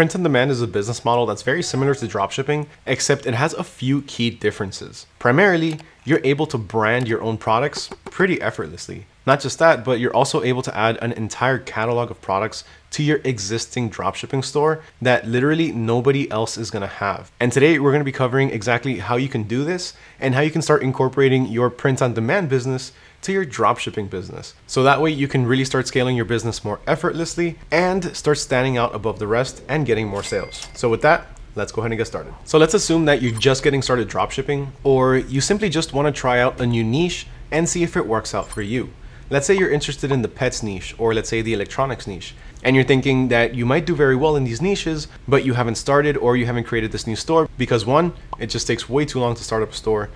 Print on demand is a business model that's very similar to dropshipping, except it has a few key differences. Primarily, you're able to brand your own products pretty effortlessly. Not just that, but you're also able to add an entire catalog of products to your existing dropshipping store that literally nobody else is gonna have. And today we're gonna be covering exactly how you can do this and how you can start incorporating your print-on-demand business to your dropshipping business. So that way you can really start scaling your business more effortlessly and start standing out above the rest and getting more sales. So with that, let's go ahead and get started. So let's assume that you're just getting started dropshipping, or you simply just wanna try out a new niche and see if it works out for you. Let's say you're interested in the pets niche, or let's say the electronics niche, and you're thinking that you might do very well in these niches, but you haven't started or you haven't created this new store because one, it just takes way too long to start up a store.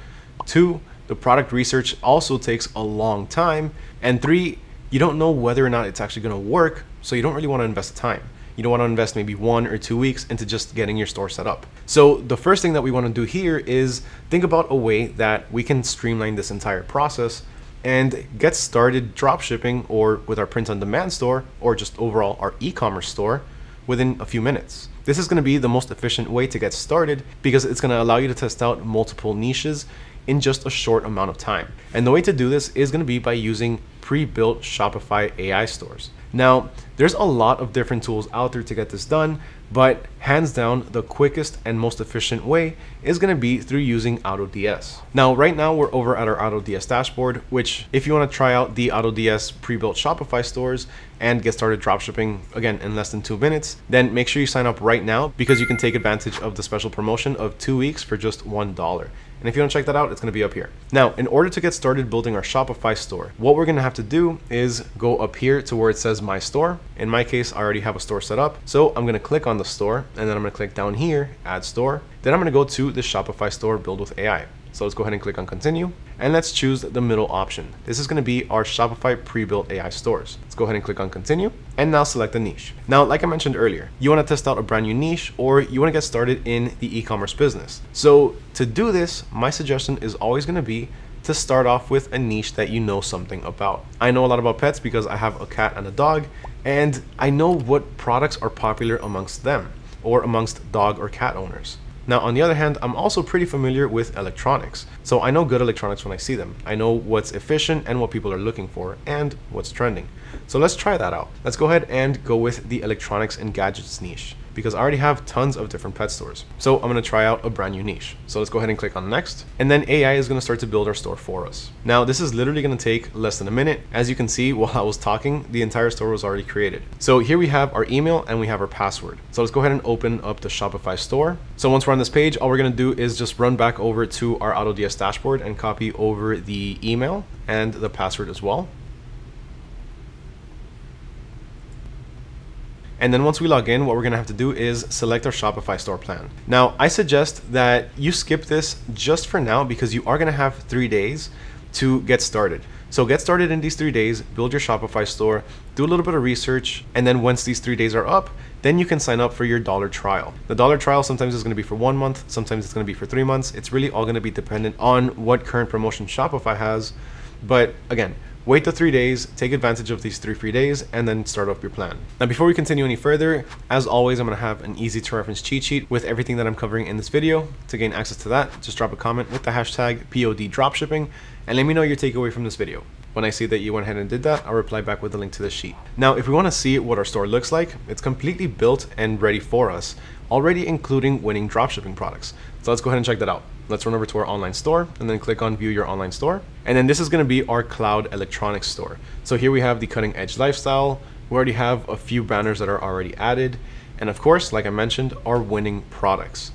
Two, the product research also takes a long time. And three, you don't know whether or not it's actually gonna work, so you don't really wanna invest the time. You don't wanna invest maybe 1 or 2 weeks into just getting your store set up. So the first thing that we wanna do here is think about a way that we can streamline this entire process and get started dropshipping, or with our print-on-demand store, or just overall our e-commerce store, within a few minutes. This is gonna be the most efficient way to get started because it's gonna allow you to test out multiple niches in just a short amount of time. And the way to do this is gonna be by using pre-built Shopify AI stores. Now, there's a lot of different tools out there to get this done, but hands down, the quickest and most efficient way is gonna be through using AutoDS. Now, right now we're over at our AutoDS dashboard, which if you wanna try out the AutoDS pre-built Shopify stores and get started dropshipping, again, in less than 2 minutes, then make sure you sign up right now because you can take advantage of the special promotion of 2 weeks for just $1. And if you wanna check that out, it's gonna be up here. Now, in order to get started building our Shopify store, what we're gonna have to do is go up here to where it says My Store. In my case, I already have a store set up. So I'm gonna click on the store, and then I'm gonna click down here, Add Store. Then I'm gonna go to the Shopify Store Build with AI. So let's go ahead and click on Continue, and let's choose the middle option. This is gonna be our Shopify pre-built AI stores. Let's go ahead and click on Continue, and now select a niche. Now, like I mentioned earlier, you wanna test out a brand new niche, or you wanna get started in the e-commerce business. So to do this, my suggestion is always gonna be to start off with a niche that you know something about. I know a lot about pets because I have a cat and a dog, and I know what products are popular amongst them or amongst dog or cat owners. Now, on the other hand, I'm also pretty familiar with electronics. So I know good electronics when I see them. I know what's efficient and what people are looking for and what's trending. So let's try that out. Let's go ahead and go with the electronics and gadgets niche because I already have tons of different pet stores. So I'm gonna try out a brand new niche. So let's go ahead and click on Next. And then AI is gonna start to build our store for us. Now, this is literally gonna take less than a minute. As you can see, while I was talking, the entire store was already created. So here we have our email and we have our password. So let's go ahead and open up the Shopify store. So once we're on this page, all we're gonna do is just run back over to our AutoDS dashboard and copy over the email and the password as well. And then once we log in, what we're gonna have to do is select our Shopify store plan. Now, I suggest that you skip this just for now because you are gonna have 3 days to get started. So get started in these 3 days, build your Shopify store, do a little bit of research, and then once these 3 days are up, then you can sign up for your $1 trial. The $1 trial sometimes is gonna be for 1 month, sometimes it's gonna be for 3 months. It's really all gonna be dependent on what current promotion Shopify has. But again, wait the 3 days, take advantage of these 3 free days, and then start up your plan. Now, before we continue any further, as always, I'm gonna have an easy to reference cheat sheet with everything that I'm covering in this video. To gain access to that, just drop a comment with the hashtag POD dropshipping and let me know your takeaway from this video. When I see that you went ahead and did that, I'll reply back with the link to the sheet. Now, if we wanna see what our store looks like, it's completely built and ready for us, already including winning dropshipping products. So let's go ahead and check that out. Let's run over to our online store and then click on View Your Online Store. And then this is gonna be our cloud electronics store. So here we have the cutting edge lifestyle. We already have a few banners that are already added. And of course, like I mentioned, our winning products.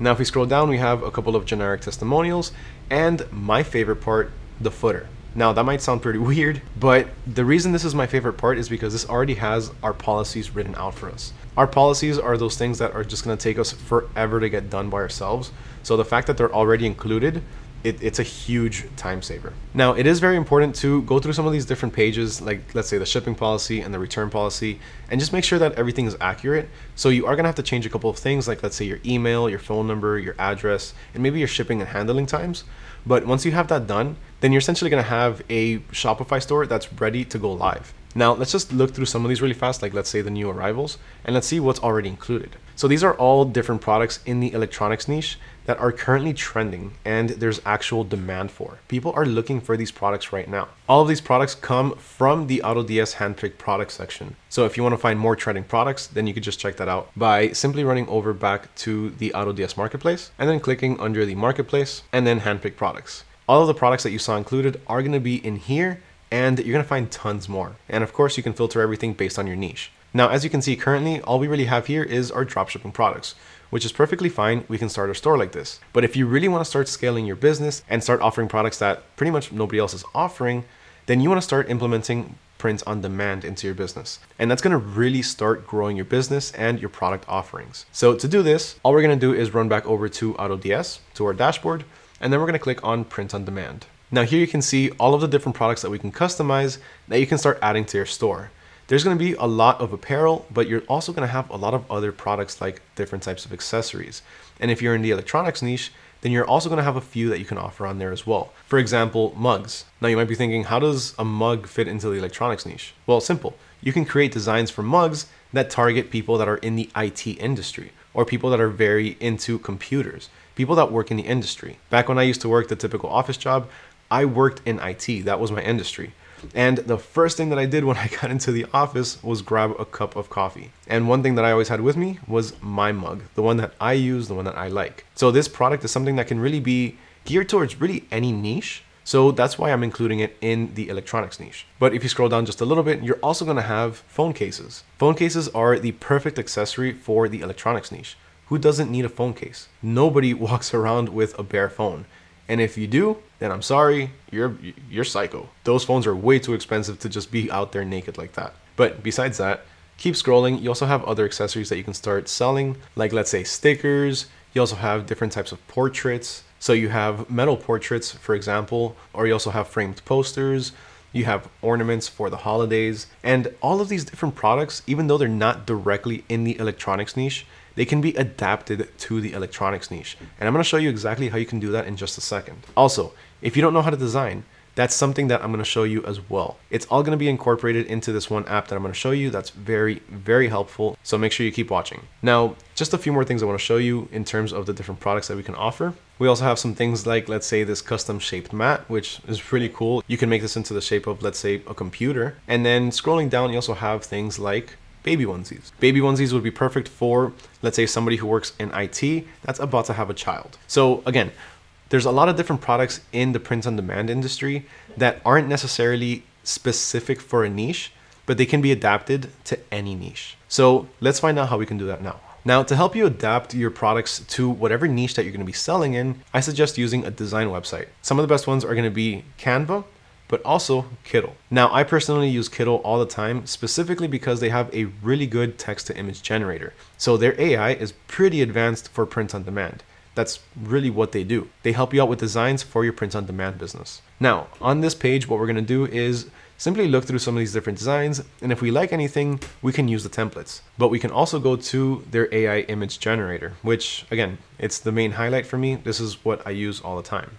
Now, if we scroll down, we have a couple of generic testimonials and my favorite part, the footer. Now, that might sound pretty weird, but the reason this is my favorite part is because this already has our policies written out for us. Our policies are those things that are just gonna take us forever to get done by ourselves. So the fact that they're already included, it's a huge time saver. Now, it is very important to go through some of these different pages, like let's say the shipping policy and the return policy, and just make sure that everything is accurate. So you are gonna have to change a couple of things, like let's say your email, your phone number, your address, and maybe your shipping and handling times. But once you have that done, then you're essentially gonna have a Shopify store that's ready to go live. Now, let's just look through some of these really fast, like let's say the new arrivals, and let's see what's already included. So these are all different products in the electronics niche that are currently trending and there's actual demand for. People are looking for these products right now. All of these products come from the AutoDS handpicked product section. So if you want to find more trending products, then you could just check that out by simply running over back to the AutoDS marketplace and then clicking under the marketplace and then handpicked products. All of the products that you saw included are going to be in here and you're going to find tons more. And of course you can filter everything based on your niche. Now, as you can see currently, all we really have here is our dropshipping products, which is perfectly fine. We can start a store like this. But if you really want to start scaling your business and start offering products that pretty much nobody else is offering, then you want to start implementing print on demand into your business. And that's going to really start growing your business and your product offerings. So to do this, all we're going to do is run back over to AutoDS, to our dashboard, and then we're going to click on print on demand. Now here you can see all of the different products that we can customize that you can start adding to your store. There's going to be a lot of apparel, but you're also going to have a lot of other products like different types of accessories. And if you're in the electronics niche, then you're also going to have a few that you can offer on there as well. For example, mugs. Now you might be thinking, how does a mug fit into the electronics niche? Well, simple. You can create designs for mugs that target people that are in the IT industry or people that are very into computers, people that work in the industry. Back when I used to work the typical office job, I worked in IT. That was my industry. And the first thing that I did when I got into the office was grab a cup of coffee. And one thing that I always had with me was my mug, the one that I use, the one that I like. So this product is something that can really be geared towards really any niche. So that's why I'm including it in the electronics niche. But if you scroll down just a little bit, you're also going to have phone cases. Phone cases are the perfect accessory for the electronics niche. Who doesn't need a phone case? Nobody walks around with a bare phone. And if you do, then I'm sorry, you're psycho. Those phones are way too expensive to just be out there naked like that. But besides that, keep scrolling. You also have other accessories that you can start selling, like let's say stickers. You also have different types of portraits. So you have metal portraits, for example, or you also have framed posters. You have ornaments for the holidays. And all of these different products, even though they're not directly in the electronics niche, they can be adapted to the electronics niche. And I'm going to show you exactly how you can do that in just a second. Also, if you don't know how to design, that's something that I'm going to show you as well. It's all going to be incorporated into this one app that I'm going to show you. That's very, very helpful. So make sure you keep watching. Now, just a few more things I want to show you in terms of the different products that we can offer. We also have some things like, let's say, this custom shaped mat, which is really cool. You can make this into the shape of, let's say, a computer. And then scrolling down, you also have things like baby onesies. Baby onesies would be perfect for, let's say, somebody who works in IT that's about to have a child. So again, there's a lot of different products in the print on demand industry that aren't necessarily specific for a niche, but they can be adapted to any niche. So let's find out how we can do that now. Now, to help you adapt your products to whatever niche that you're going to be selling in, I suggest using a design website. Some of the best ones are going to be Canva, but also Kittl. Now, I personally use Kittl all the time, specifically because they have a really good text to image generator. So their AI is pretty advanced for print on demand. That's really what they do. They help you out with designs for your print on demand business. Now, on this page, what we're going to do is simply look through some of these different designs. And if we like anything, we can use the templates, but we can also go to their AI image generator, which again, it's the main highlight for me. This is what I use all the time.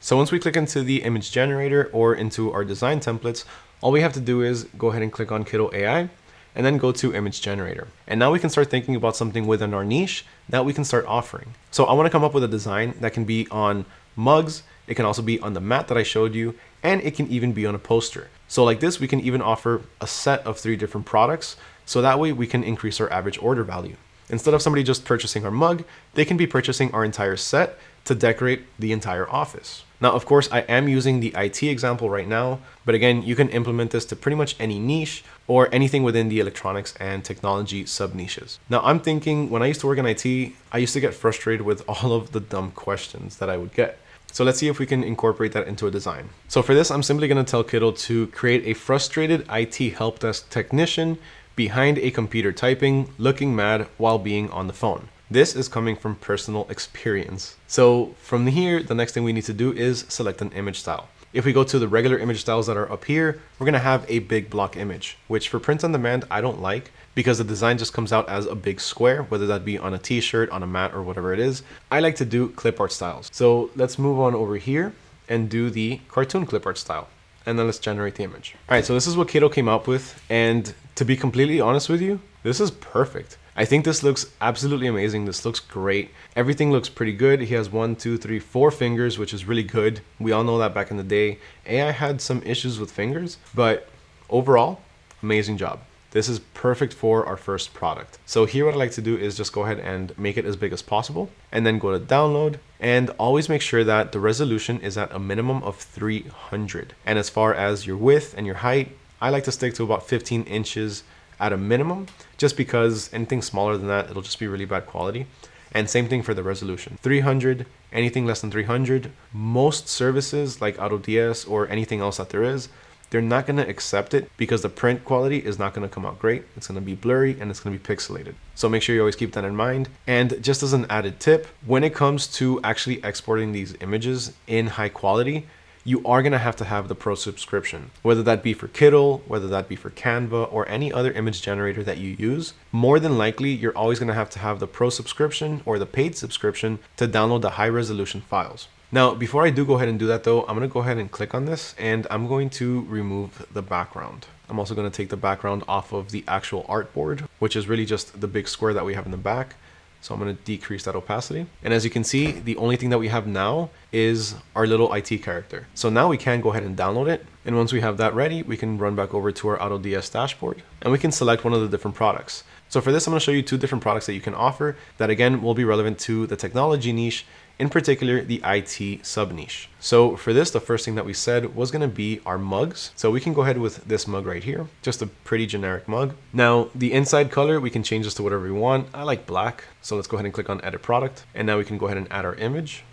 So once we click into the image generator or into our design templates, all we have to do is go ahead and click on Kittl AI and then go to image generator. And now we can start thinking about something within our niche that we can start offering. So I want to come up with a design that can be on mugs. It can also be on the mat that I showed you, and it can even be on a poster. So like this, we can even offer a set of 3 different products. So that way we can increase our average order value. Instead of somebody just purchasing our mug, they can be purchasing our entire set to decorate the entire office. Now, of course, I am using the IT example right now, but again, you can implement this to pretty much any niche or anything within the electronics and technology sub niches. Now, I'm thinking when I used to work in IT, I used to get frustrated with all of the dumb questions that I would get. So let's see if we can incorporate that into a design. So for this, I'm simply going to tell Kittl to create a frustrated IT help desk technician behind a computer typing, looking mad while being on the phone. This is coming from personal experience. So from here, the next thing we need to do is select an image style. If we go to the regular image styles that are up here, we're going to have a big block image, which for print on demand, I don't like because the design just comes out as a big square, whether that be on a t-shirt, on a mat, or whatever it is. I like to do clip art styles. So let's move on over here and do the cartoon clip art style. and then let's generate the image. All right, so this is what Kittl came up with. And to be completely honest with you, this is perfect. I think this looks absolutely amazing. This looks great. Everything looks pretty good. He has 1, 2, 3, 4 fingers, which is really good. We all know that back in the day, AI had some issues with fingers, but overall, amazing job. This is perfect for our first product. So here what I like to do is just go ahead and make it as big as possible and then go to download, and always make sure that the resolution is at a minimum of 300. And as far as your width and your height, I like to stick to about 15 inches at a minimum, just because anything smaller than that, it'll just be really bad quality. And same thing for the resolution, 300, anything less than 300. Most services like AutoDS or anything else that there is, they're not gonna accept it because the print quality is not gonna come out great. It's gonna be blurry and it's gonna be pixelated. So make sure you always keep that in mind. And just as an added tip, when it comes to actually exporting these images in high quality, you are gonna have to have the pro subscription, whether that be for Kittl, whether that be for Canva or any other image generator that you use. More than likely, you're always gonna have to have the pro subscription or the paid subscription to download the high resolution files. Now, before I do go ahead and do that though, I'm gonna go ahead and click on this and I'm going to remove the background. I'm also gonna take the background off of the actual artboard, which is really just the big square that we have in the back. So I'm gonna decrease that opacity. And as you can see, the only thing that we have now is our little IT character. So now we can go ahead and download it. And once we have that ready, we can run back over to our AutoDS dashboard and we can select one of the different products. So for this, I'm gonna show you 2 different products that you can offer that again will be relevant to the technology niche, in particular the IT sub niche. So for this, the first thing that we said was gonna be our mugs. So we can go ahead with this mug right here, just a pretty generic mug. Now the inside color, we can change this to whatever we want. I like black. So let's go ahead and click on edit product. And now we can go ahead and add our image.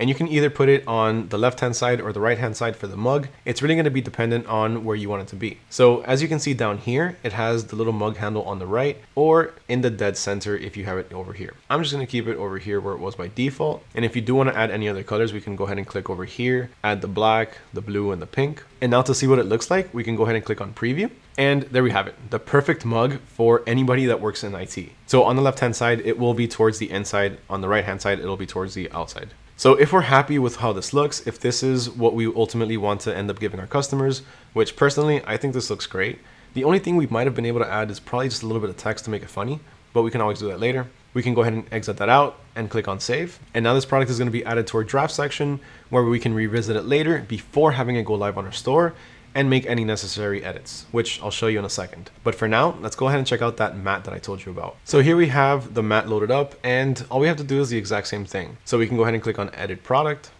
And you can either put it on the left-hand side or the right-hand side for the mug. It's really gonna be dependent on where you want it to be. So as you can see down here, it has the little mug handle on the right or in the dead center if you have it over here. I'm just gonna keep it over here where it was by default. And if you do wanna add any other colors, we can go ahead and click over here, add the black, the blue, and the pink. And now to see what it looks like, we can go ahead and click on preview. And there we have it, the perfect mug for anybody that works in IT. So on the left-hand side, it will be towards the inside. On the right-hand side, it'll be towards the outside. So if we're happy with how this looks, if this is what we ultimately want to end up giving our customers, which personally, I think this looks great. The only thing we might've been able to add is probably just a little bit of text to make it funny, but we can always do that later. We can go ahead and exit that out and click on save. And now this product is gonna be added to our draft section where we can revisit it later before having it go live on our store and make any necessary edits, which I'll show you in a second. But for now, let's go ahead and check out that mat that I told you about. So here we have the mat loaded up and all we have to do is the exact same thing. So we can go ahead and click on edit product,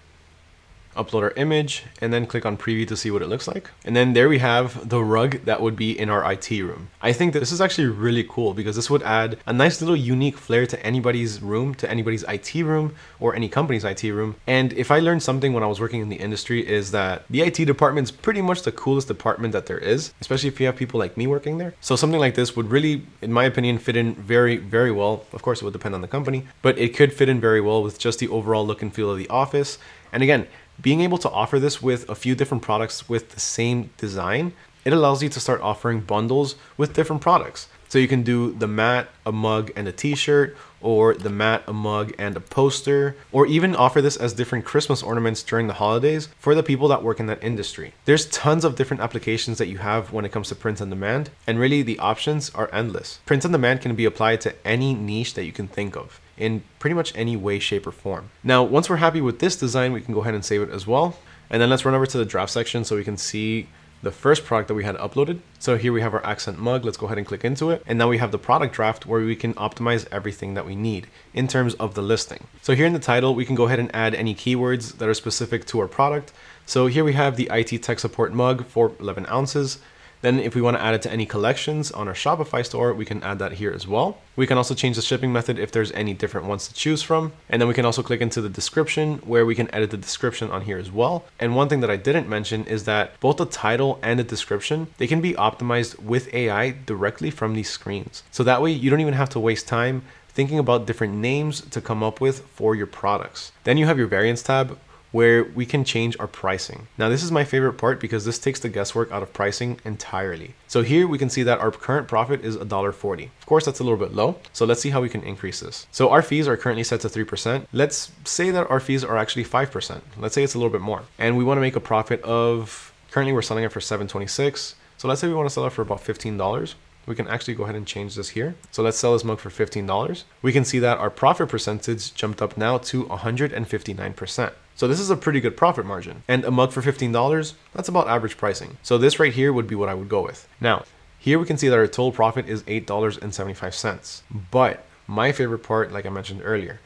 upload our image, and then click on preview to see what it looks like. And then there we have the rug that would be in our IT room. I think that this is actually really cool because this would add a nice little unique flair to anybody's room, to anybody's IT room or any company's IT room. And if I learned something when I was working in the industry is that the IT department's pretty much the coolest department that there is, especially if you have people like me working there. So something like this would really, in my opinion, fit in very, very well. Of course, it would depend on the company, but it could fit in very well with just the overall look and feel of the office. And again, being able to offer this with a few different products with the same design, it allows you to start offering bundles with different products. So you can do the mat, a mug, and a t-shirt, or the mat, a mug, and a poster, or even offer this as different Christmas ornaments during the holidays for the people that work in that industry. There's tons of different applications that you have when it comes to print on demand, and really the options are endless. Print on demand can be applied to any niche that you can think of in pretty much any way, shape, or form. Now, once we're happy with this design, we can go ahead and save it as well. And then let's run over to the draft section so we can see the first product that we had uploaded. So here we have our accent mug. Let's go ahead and click into it. And now we have the product draft where we can optimize everything that we need in terms of the listing. So here in the title, we can go ahead and add any keywords that are specific to our product. So here we have the IT tech support mug for 11 ounces. Then if we want to add it to any collections on our Shopify store, we can add that here as well. We can also change the shipping method if there's any different ones to choose from. And then we can also click into the description where we can edit the description on here as well. And one thing that I didn't mention is that both the title and the description, they can be optimized with AI directly from these screens. So that way you don't even have to waste time thinking about different names to come up with for your products. Then you have your variants tab, where we can change our pricing. Now, this is my favorite part because this takes the guesswork out of pricing entirely. So here we can see that our current profit is $1.40. Of course, that's a little bit low. So let's see how we can increase this. So our fees are currently set to 3%. Let's say that our fees are actually 5%. Let's say it's a little bit more. And we wanna make a profit of Currently we're selling it for $7.26. So let's say we want to sell it for about $15. We can actually go ahead and change this here. So let's sell this mug for $15. We can see that our profit percentage jumped up now to 159%. So this is a pretty good profit margin. And a mug for $15, that's about average pricing. So this right here would be what I would go with. Now, here we can see that our total profit is $8.75. But my favorite part, like I mentioned earlier,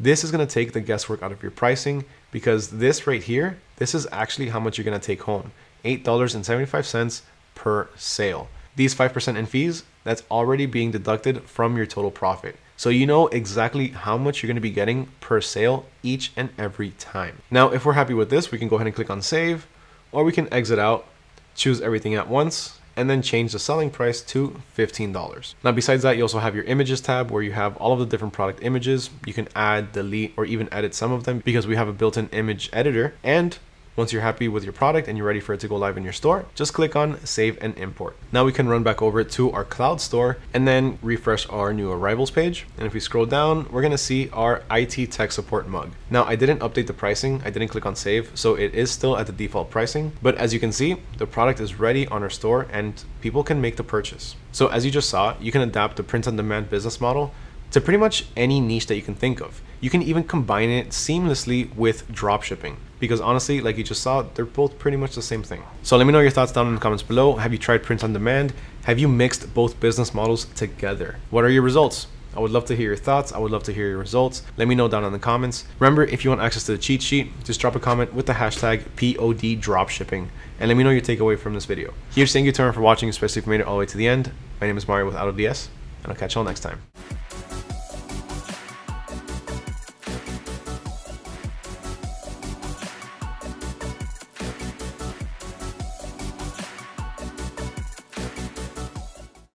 this is gonna take the guesswork out of your pricing, because this right here, this is actually how much you're gonna take home, $8.75 per sale. These 5% in fees, that's already being deducted from your total profit. So you know exactly how much you're gonna be getting per sale each and every time. Now, if we're happy with this, we can go ahead and click on save, or we can exit out, choose everything at once, and then change the selling price to $15. Now, besides that, you also have your images tab where you have all of the different product images. You can add, delete, or even edit some of them because we have a built-in image editor. And once you're happy with your product and you're ready for it to go live in your store, just click on save and import. Now we can run back over to our cloud store and then refresh our new arrivals page. And if we scroll down, we're gonna see our IT tech support mug. Now I didn't update the pricing, I didn't click on save, so it is still at the default pricing. But as you can see, the product is ready on our store and people can make the purchase. So as you just saw, you can adapt the print on demand business model to pretty much any niche that you can think of. You can even combine it seamlessly with dropshipping, because honestly, like you just saw, they're both pretty much the same thing. So let me know your thoughts down in the comments below. Have you tried print on demand? Have you mixed both business models together? What are your results? I would love to hear your thoughts. I would love to hear your results. Let me know down in the comments. Remember, if you want access to the cheat sheet, just drop a comment with the hashtag POD dropshipping and let me know your takeaway from this video. Huge thank you to everyone for watching, especially if you made it all the way to the end. My name is Mario with AutoDS, and I'll catch y'all next time.